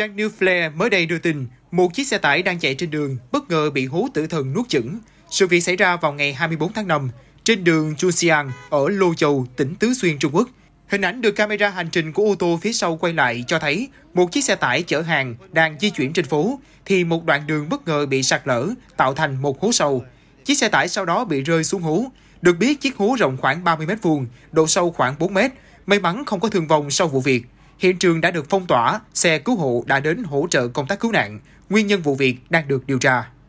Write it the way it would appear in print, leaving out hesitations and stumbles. trang Newsflare mới đây đưa tin, một chiếc xe tải đang chạy trên đường bất ngờ bị hố tử thần nuốt chửng. Sự việc xảy ra vào ngày 24 tháng 5 trên đường Chunxiang ở Lô Châu, tỉnh Tứ Xuyên, Trung Quốc. Hình ảnh được camera hành trình của ô tô phía sau quay lại cho thấy một chiếc xe tải chở hàng đang di chuyển trên phố, thì một đoạn đường bất ngờ bị sạt lở, tạo thành một hố sâu. Chiếc xe tải sau đó bị rơi xuống hố. Được biết, chiếc hố rộng khoảng 30 m², độ sâu khoảng 4 m. May mắn không có thương vong sau vụ việc. Hiện trường đã được phong tỏa, xe cứu hộ đã đến hỗ trợ công tác cứu nạn. Nguyên nhân vụ việc đang được điều tra.